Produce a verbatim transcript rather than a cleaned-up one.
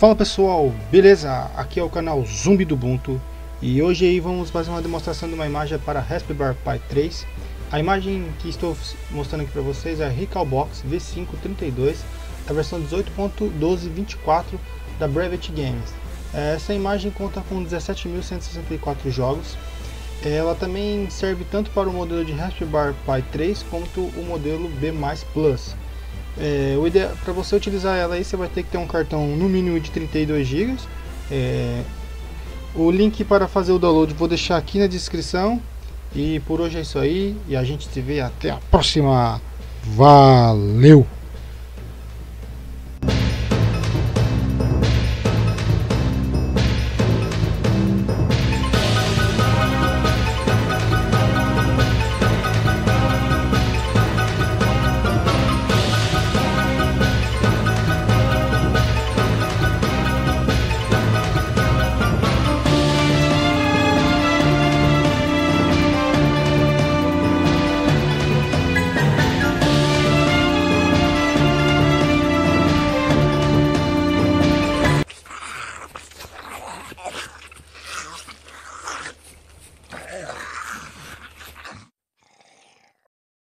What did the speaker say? Fala pessoal, beleza? Aqui é o canal Zumbi do Ubuntu e hoje aí vamos fazer uma demonstração de uma imagem para Raspberry Pi três. A imagem que estou mostrando aqui para vocês é a Recalbox V cinco trinta e dois, a versão dezoito ponto doze ponto vinte e quatro da Brevit Games. Essa imagem conta com dezessete mil cento e sessenta e quatro jogos. Ela também serve tanto para o modelo de Raspberry Pi três quanto o modelo B mais Plus. É, o ideal para você utilizar ela aí, você vai ter que ter um cartão no mínimo de trinta e dois gigas. É, o link para fazer o download vou deixar aqui na descrição. E por hoje é isso aí. E a gente se vê até a próxima. Valeu!